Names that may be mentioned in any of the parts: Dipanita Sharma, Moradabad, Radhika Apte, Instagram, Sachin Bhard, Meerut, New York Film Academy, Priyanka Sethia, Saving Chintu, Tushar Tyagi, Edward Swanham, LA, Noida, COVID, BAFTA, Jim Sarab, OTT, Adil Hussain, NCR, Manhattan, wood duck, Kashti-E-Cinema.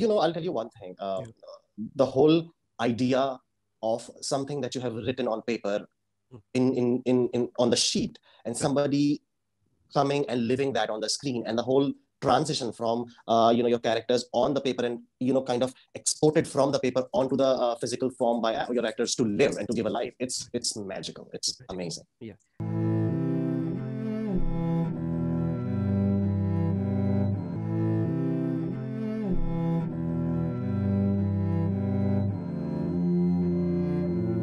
you know, I'll tell you one thing. The whole idea of something that you have written on paper on the sheet and somebody coming and living that on the screen, and the whole transition from you know, your characters on the paper and, you know, kind of exported from the paper onto the physical form by your actors to live and to give a life. It's magical. It's amazing. Yeah.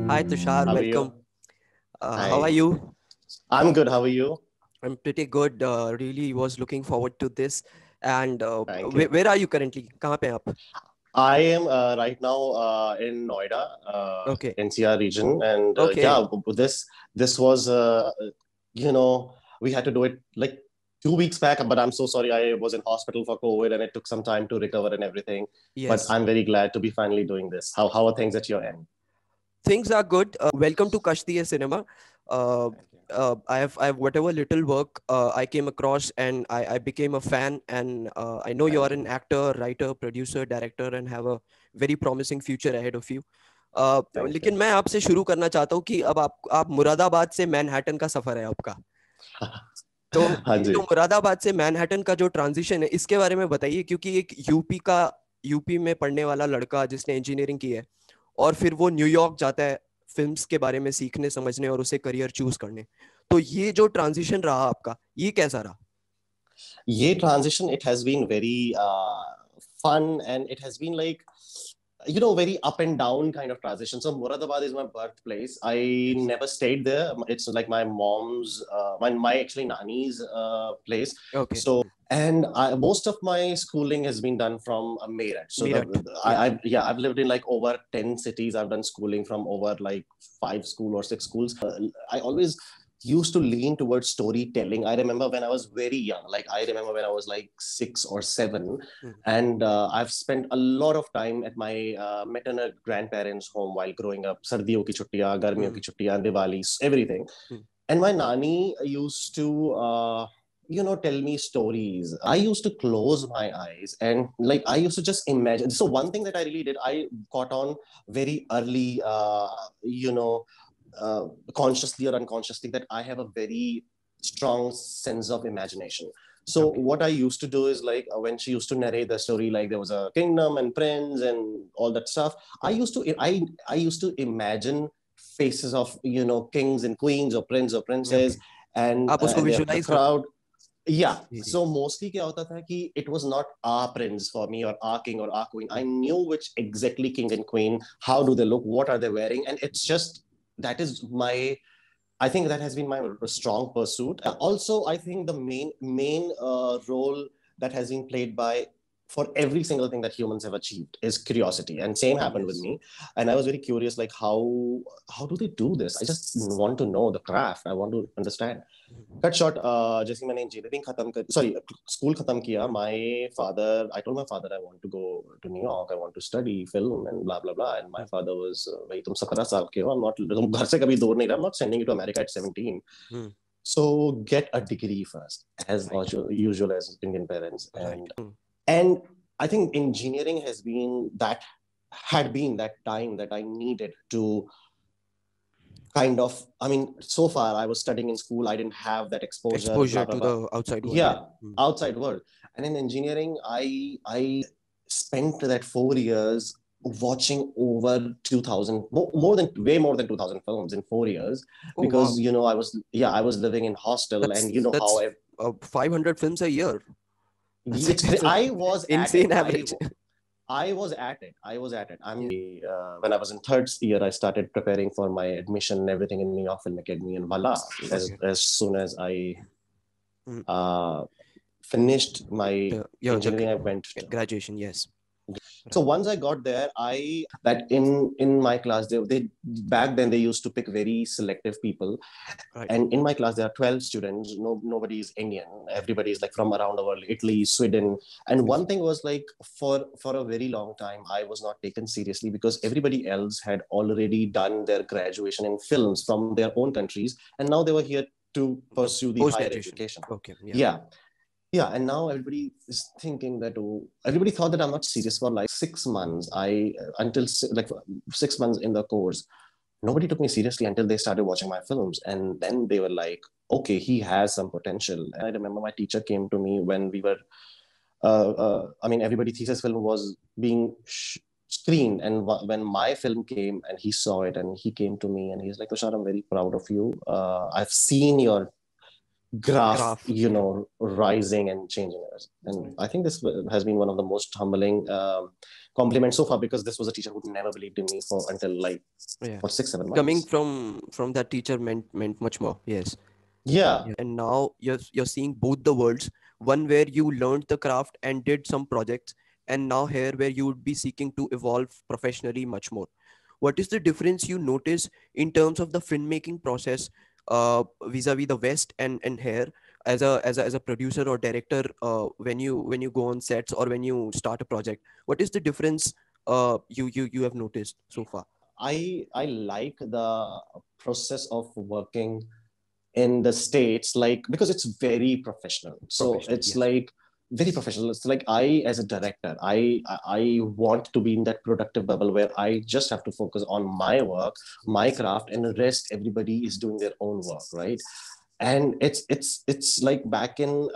Hi Tushar, welcome. Hi. How are you? I'm good. How are you? I'm pretty good. Really was looking forward to this. And where are you currently? Kahan pe aap? I am right now in Noida, okay, NCR region, and okay, yeah, this was you know, we had to do it like 2 weeks back, but I'm so sorry, I was in hospital for COVID and it took some time to recover and everything. Yes. But I'm very glad to be finally doing this. How are things at your end? Things are good. Welcome to Kashti-E-Cinema. I have whatever little work I came across, and I became a fan, and I know you are an actor, writer, producer, director, and have a very promising future ahead of you. लेकिन मैं आपसे शुरू करना चाहता हूँ कि अब आप मुरादाबाद से मैनहट्टन का सफर है आपका, तो मुरादाबाद से मैनहट्टन का जो ट्रांजिशन है इसके बारे में बताइए, क्योंकि एक यूपी में पढ़ने वाला लड़का जिसने इंजीनियरिंग की है और फिर वो न्यूयॉर्क जाता है फिल्म्स के बारे में सीखने, समझने और उसे करियर चूज करने, तो ये जो ट्रांजिशन रहा आपका, ये कैसा रहा? ये transition, it has been very fun and it has been like, you know, very up and down kind of transition. So Moradabad is my birthplace. I never stayed there. It's like my mom's, my actually nani's place. Okay. So, and most of my schooling has been done from Meerut. So Meerut. I've lived in like over 10 cities. I've done schooling from over like 5 or 6 schools. I always used to lean towards storytelling. I remember when I was very young, like I remember when I was like 6 or 7, and I've spent a lot of time at my maternal grandparents' home while growing up. Sardiyon ki chuttiyan, garmiyon ki chuttiyan, Diwali, everything. And my nani used to, you know, tell me stories. I used to close my eyes and like I used to just imagine. So one thing that I really did, I caught on very early, you know, consciously or unconsciously, that I have a very strong sense of imagination. So okay, what I used to do is like when she used to narrate the story, like there was a kingdom and prince and all that stuff, I used to imagine faces of, you know, kings and queens or prince or princess, okay, and the crowd. Yeah. So mostly kya hota tha ki it was not our prince for me or our king or our queen. I knew which exactly king and queen, how do they look, what are they wearing, and it's just, that is my, I think that has been my strong pursuit. Also, I think the main role that has been played by, for every single thing that humans have achieved, is curiosity. And same happened with me. And I was very curious, like how do they do this? I just want to know the craft. I want to understand. Cut short, just when I engineering school khatam kiya, my father, I told my father I want to go to New York. I want to study film and blah blah blah. And my father was, I'm not sending you to America at 17. So get a degree first, as usual as Indian parents. And I think engineering has been that time that I needed to kind of, I mean, so far I was studying in school. I didn't have that exposure to the outside world. Yeah, outside world. And in engineering, I spent that 4 years watching over 2,000, way more than 2,000 films in 4 years, because, you know, I was living in hostel, and you know how 500 films a year. I was at it. When I was in third year, I started preparing for my admission and everything in New York Film Academy, and voila, as soon as I finished my engineering, I went to graduation. Yes. So once I got there, in my class, they back then they used to pick very selective people, right, and in my class there are 12 students. Nobody is Indian. Everybody is like from around the world, Italy, Sweden. And one thing was like for a very long time I was not taken seriously because everybody else had already done their graduation in films from their own countries, and now they were here to pursue the higher education. Okay. Yeah. Yeah, and now everybody is thinking that, oh, everybody thought that I'm not serious for like 6 months. Until 6 months in the course, nobody took me seriously until they started watching my films. And then they were like, okay, he has some potential. And I remember my teacher came to me when we were, everybody thesis film was being screened. And when my film came and he saw it and he came to me and he's like, Tushar, I'm very proud of you. I've seen your graph, you know, rising and changing. And I think this has been one of the most humbling compliments so far, because this was a teacher who never believed in me for 6-7 months. Coming from that teacher meant much more. Yes. Yeah. And now you're seeing both the worlds, one where you learned the craft and did some projects, and now here where you would be seeking to evolve professionally much more. What is the difference you notice in terms of the filmmaking process vis-a-vis the West and here as a producer or director when you go on sets or when you start a project? What is the difference you have noticed so far? I like the process of working in the States, like, because it's very professional. Very professional. It's like I, as a director, I want to be in that productive bubble where I just have to focus on my work, my craft, and the rest, everybody is doing their own work, right? And it's like back in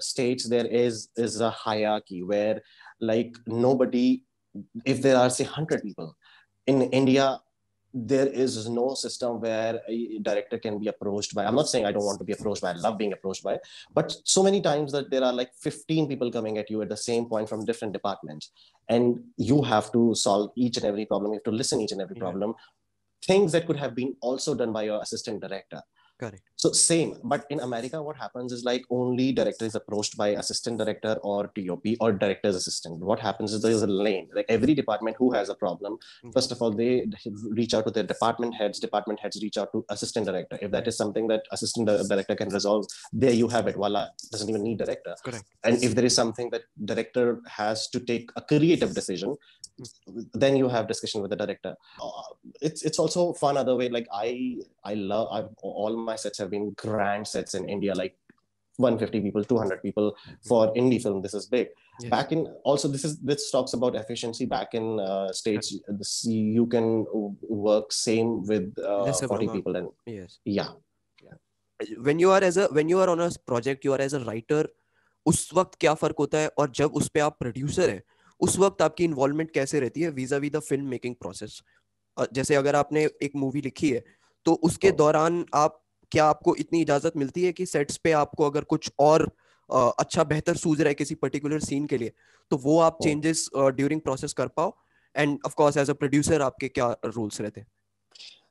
States, there is a hierarchy where, like, nobody, if there are, say, 100 people in India, there is no system where a director can be approached by. I'm not saying I don't want to be approached by, I love being approached by, but so many times that there are like 15 people coming at you at the same point from different departments, and you have to solve each and every problem. You have to listen each and every problem, things that could have been also done by your assistant director. Got it. So same, but in America, what happens is like only director is approached by assistant director or DOP or director's assistant. What happens is there is a lane, like every department who has a problem. First of all, they reach out to their department heads reach out to assistant director. If that is something that assistant director can resolve, there you have it. Voila, doesn't even need director. Correct. And if there is something that director has to take a creative decision, then you have discussion with the director. It's also fun other way. Like all my sets have been grand sets in India, like 150 people, 200 people for indie film. This is big. Yeah. Back in also, this talks about efficiency. Back in States, you can work same with 40 people. And when you are on a project, you are as a writer. उस वक्त क्या फर्क होता है और जब उस पे आप producer है उस वक्त आपकी इन्वॉल्वमेंट कैसे रहती है vis-a-vis the film making process? जैसे अगर आपने एक मूवी लिखी है तो उसके दौरान आपको इतनी इजाजत मिलती है कि सेट्स पे आपको अगर कुछ और अच्छा बेहतर सूझ रहा है किसी पर्टिकुलर सीन के लिए तो वो आप चेंजेस ड्यूरिंग प्रोसेस कर पाओ, and of course as a producer आपके क्या रूल्स रहते हैं?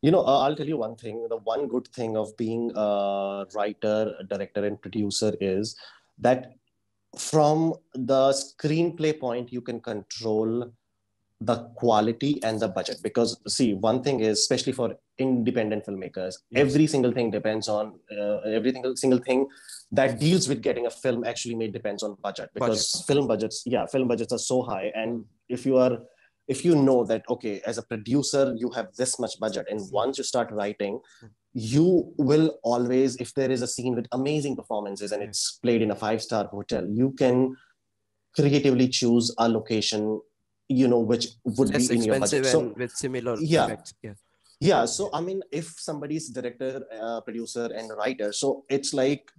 You know, I'll tell you one thing. The one good thing of being a writer, director and producer is that from the screenplay point you can control the quality and the budget, because see, one thing is, especially for independent filmmakers, every single thing depends on every single thing that deals with getting a film actually made depends on budget, because film budgets are so high. And if you know that, okay, as a producer you have this much budget, and once you start writing, you will always, if there is a scene with amazing performances and it's played in a 5-star hotel, you can creatively choose a location, you know, which would be in your budget. So, with similar effects. Yeah. So, I mean, if somebody's director, producer and writer, so it's like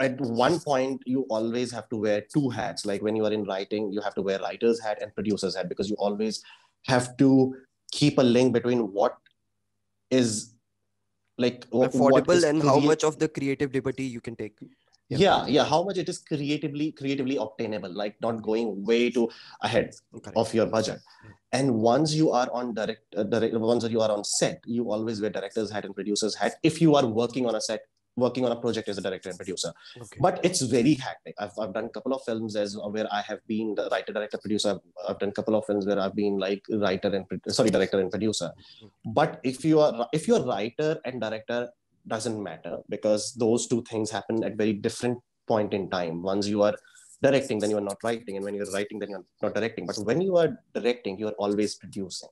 at one point you always have to wear two hats. Like when you are in writing, you have to wear writer's hat and producer's hat, because you always have to keep a link between what is like affordable and how much of the creative liberty you can take. How much it is creatively obtainable, like not going way too ahead of your budget. And once you are on once you are on set, you always wear director's hat and producer's hat. If you are working on a set, working on a project as a director and producer, but it's very hectic. I've done a couple of films where I have been the writer, director, producer. I've done a couple of films where I've been like director and producer. But if you're writer and director, doesn't matter, because those two things happen at very different point in time. Once you are directing, then you are not writing, and when you're writing, then you're not directing. But when you are directing, you're always producing,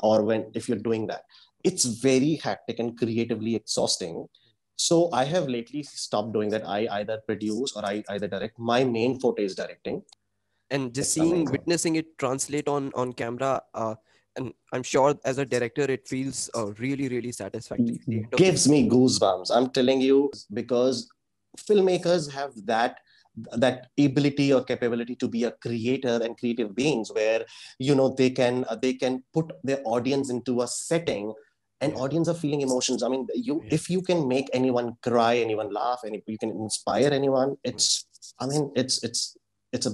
or if you're doing that, it's very hectic and creatively exhausting. So I have lately stopped doing that. I either produce or I either direct. My main forte is directing. And just witnessing it translate on camera, and I'm sure as a director, it feels really, really satisfactory. It gives me goosebumps, I'm telling you, because filmmakers have that ability or capability to be a creator and creative beings where, you know, they can put their audience into a setting and audience are feeling emotions. I mean, if you can make anyone cry, anyone laugh, and if you can inspire anyone, it's a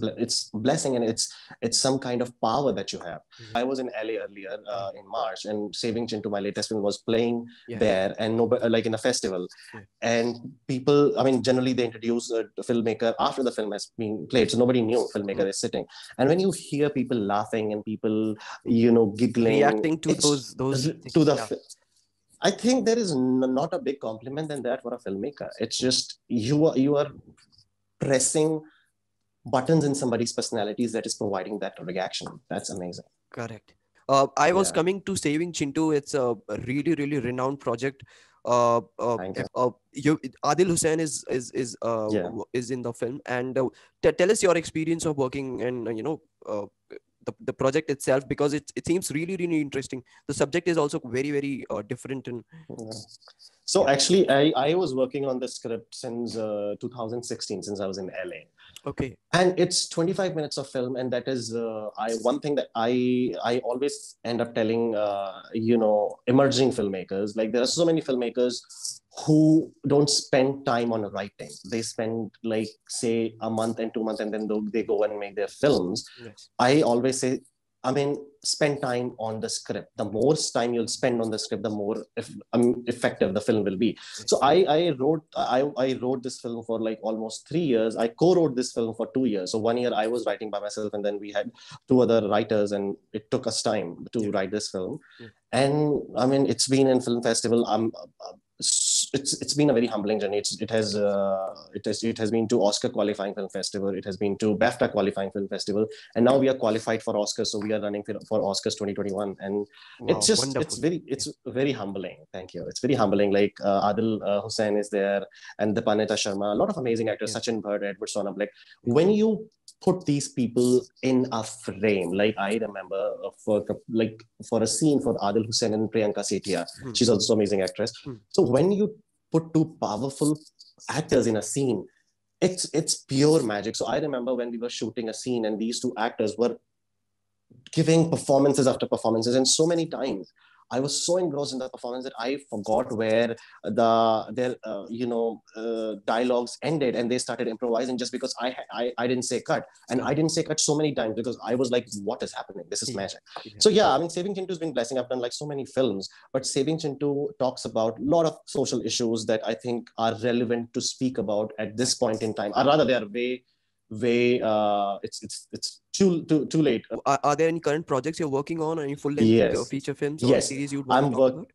blessing, and it's some kind of power that you have. Mm-hmm. I was in LA earlier in March, and Saving Chintu, my latest film, was playing there, and nobody, like in a festival, and people, I mean, generally they introduce the filmmaker after the film has been played, so nobody knew filmmaker is sitting. And when you hear people laughing and people, you know, giggling, reacting to those things, to the I think there is not a big compliment than that for a filmmaker. It's just you are pressing buttons in somebody's personalities that is providing that reaction. That's amazing. Correct. I was coming to Saving Chintu. It's a really, really renowned project. Adil Hussain is in the film, and tell us your experience of working and, you know, the project itself, because it seems really, really interesting. The subject is also very, very different. And so actually, I was working on the script since 2016, since I was in LA. Okay. And it's 25 minutes of film, and that is one thing that I always end up telling, you know, emerging filmmakers. Like, there are so many filmmakers who don't spend time on writing. They spend, like, say, a month and 2 months, and then they go and make their films. Yes. I always say, I mean, spend time on the script. The more time you'll spend on the script, the more effective the film will be. So I wrote this film for like almost 3 years. I co-wrote this film for 2 years. So 1 year I was writing by myself, and then we had 2 other writers, and it took us time to write this film. Yeah. And I mean, it's been in film festival. It's been a very humbling journey. It has been to Oscar qualifying film festival. It has been to BAFTA qualifying film festival, and now we are qualified for Oscars. So we are running for Oscars 2021, and it's just wonderful. it's very humbling. Thank you. It's very humbling. Like Adil Hussain is there, and Dipanita Sharma, a lot of amazing actors, Sachin Bhard, Edward Swanham. Like when you put these people in a frame. Like I remember for a scene for Adil Hussain and Priyanka Sethia. Mm. She's also an amazing actress. Mm. So when you put 2 powerful actors in a scene, it's pure magic. So I remember when we were shooting a scene and these 2 actors were giving performances after performances, and so many times I was so engrossed in the performance that I forgot where their dialogues ended, and they started improvising just because I didn't say cut, and I didn't say cut so many times because I was like, what is happening? This is magic. Yeah. So yeah, I mean, Saving Chintu has been blessing. I've done like so many films, but Saving Chintu talks about a lot of social issues that I think are relevant to speak about at this point in time, or rather they are way too late. Are there any current projects you're working on, or any full length feature films or series you'd want to talk about?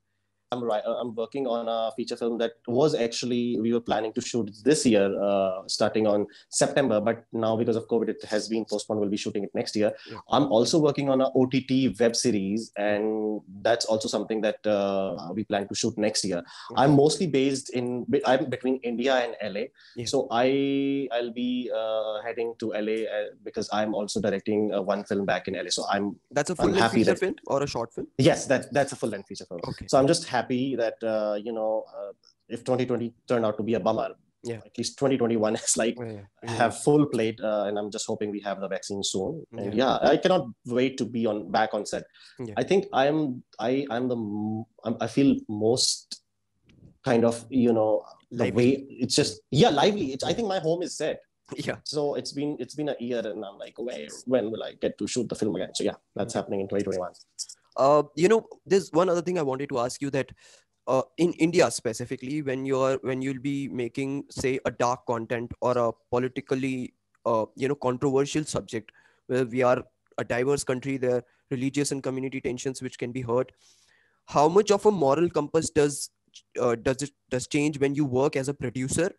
I'm working on a feature film that was actually, we were planning to shoot this year, starting on September, but now because of COVID, it has been postponed. We'll be shooting it next year. Yeah. I'm also working on an OTT web series, and that's also something that we plan to shoot next year. Yeah. I'm mostly based I'm between India and LA. Yeah. So I'll be heading to LA because I'm also directing one film back in LA. So that's a full-length feature film or a short film? Yes, that's a full-length feature film. Okay. So I'm just happy that if 2020 turned out to be a bummer, at least 2021 is like have full plate, and I'm just hoping we have the vaccine soon. And I cannot wait to be back on set. I think I feel most kind of, you know, the lively way it's just lively. I think my home is set. So it's been a year, and I'm like, when will I get to shoot the film again? So that's happening in 2021. You know, there's one other thing I wanted to ask you, that in India specifically, when you'll be making, say, a dark content or a politically, controversial subject, where we are a diverse country, there are religious and community tensions which can be hurt. How much of a moral compass does it change when you work as a producer?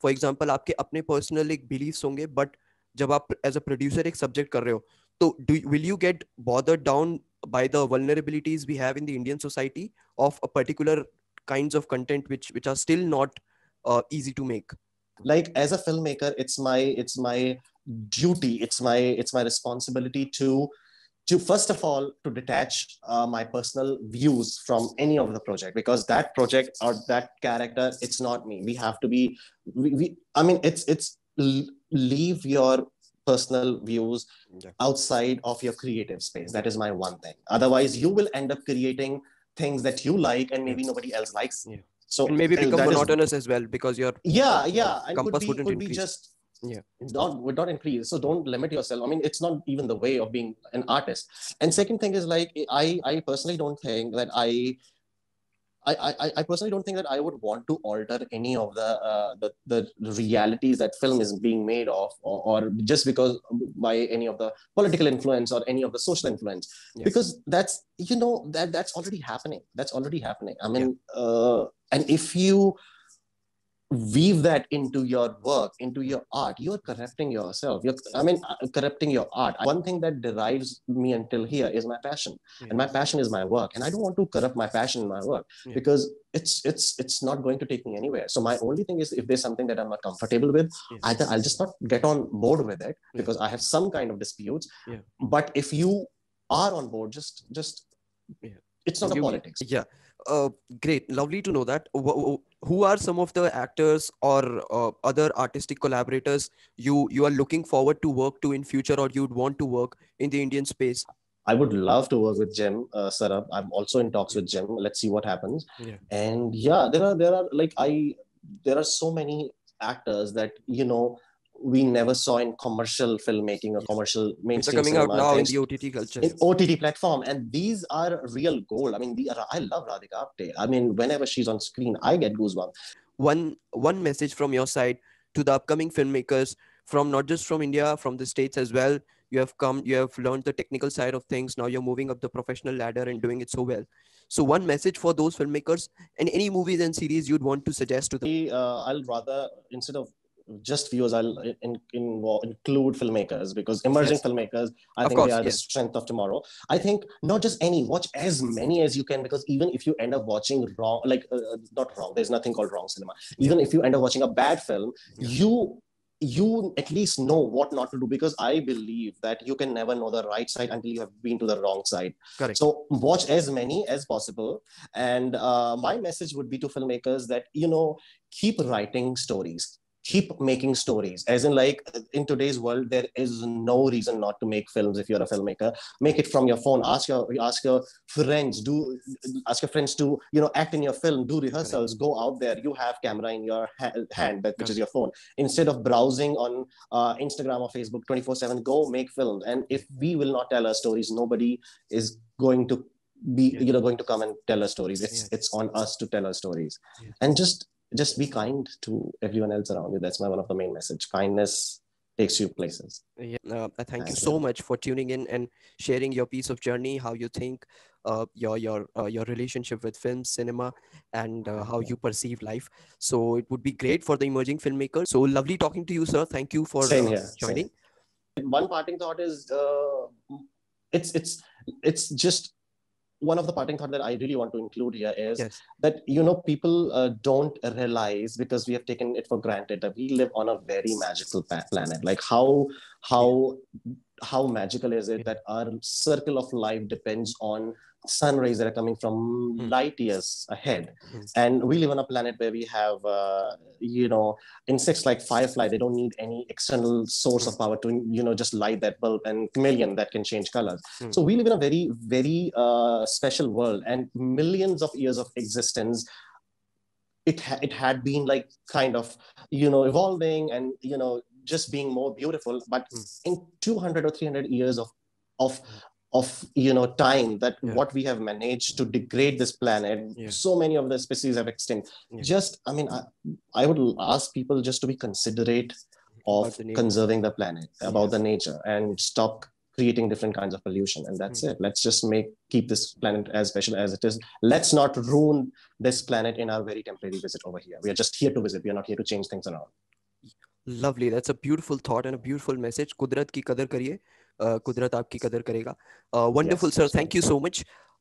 For example, आपके अपने personal एक beliefs होंगे, but जब आप as a producer एक subject कर रहे हो, so will you get bothered down by the vulnerabilities we have in the Indian society of a particular kinds of content which are still not easy to make? Like, as a filmmaker, it's my duty, it's my responsibility to first of all, to detach my personal views from any of the project, because that project or that character, it's not me. We have to be, it's leave your personal views outside of your creative space. That is my one thing. Otherwise, you will end up creating things that you like and maybe nobody else likes. Yeah. So, and maybe become monotonous as well, because your compass wouldn't increase. Would not increase. So don't limit yourself. I mean, it's not even the way of being an artist. And second thing is, like, I personally don't think that I personally don't think that I would want to alter any of the realities that film is being made of, or just because by any of the political influence or any of the social influence, because that's, that's already happening. I mean, and if you weave that into your work, into your art, you're corrupting yourself. Corrupting your art. One thing that derives me until here is my passion, and my passion is my work, and I don't want to corrupt my passion in my work, because it's not going to take me anywhere. So my only thing is, if there's something that I'm not comfortable with, either I'll just not get on board with it, because I have some kind of disputes. But if you are on board, it's not a politics. Great. Lovely to know that. Who are some of the actors or other artistic collaborators you are looking forward to work to in future, or you'd want to work in the Indian space? I would love to work with Jim Sarab. I'm also in talks with Jim. Let's see what happens. And there are so many actors that we never saw in commercial filmmaking or commercial mainstream. They're coming out now in the OTT culture. In OTT platform. And these are real gold. I mean, I love Radhika Apte. I mean, whenever she's on screen, I get goosebumps. One message from your side to the upcoming filmmakers, from not just from India, from the States as well. You have learned the technical side of things. Now you're moving up the professional ladder and doing it so well. So one message for those filmmakers, and any movies and series you'd want to suggest to them. I'll rather, instead of just viewers, I'll include filmmakers, because emerging filmmakers, I think they are the strength of tomorrow. I think not just any, watch as many as you can, because even if you end up watching there's nothing called wrong cinema. Even if you end up watching a bad film, you at least know what not to do, because I believe that you can never know the right side until you have been to the wrong side. Correct. So watch as many as possible. And my message would be to filmmakers that, keep writing stories. Keep making stories, as in, like, in today's world, there is no reason not to make films. If you're a filmmaker, make it from your phone. Ask your friends to, act in your film, do rehearsals, go out there. You have camera in your hand, which is your phone. Instead of browsing on Instagram or Facebook 24/7, go make films. And if we will not tell our stories, nobody is going to be, going to come and tell our stories. It's on us to tell our stories, and just be kind to everyone else around you. That's my one of the main message. Kindness takes you places. Thank you so much for tuning in and sharing your piece of journey, how you think, your relationship with film, cinema, and how you perceive life. So it would be great for the emerging filmmakers. So lovely talking to you, sir. Thank you for joining. One parting thought is, it's just one of the parting thought that I really want to include here is that, people don't realize, because we have taken it for granted, that we live on a very magical planet. Like, how magical is it that our circle of life depends on sun rays that are coming from light years ahead, and we live on a planet where we have insects like firefly. They don't need any external source of power to just light that bulb, and chameleon that can change colors. So we live in a very, very special world, and millions of years of existence, it had been, like, kind of evolving and just being more beautiful. But in 200 or 300 years of time, that what we have managed to degrade this planet, so many of the species have extinct. I would ask people just to be considerate of conserving the planet, about the nature, and stop creating different kinds of pollution. And that's it. Let's just keep this planet as special as it is. Let's not ruin this planet in our very temporary visit over here. We are just here to visit. We are not here to change things around. Lovely. That's a beautiful thought and a beautiful message. Kudrat ki qadar kariye. Kudrat aapki qadar karega. Wonderful, sir. Thank you so much.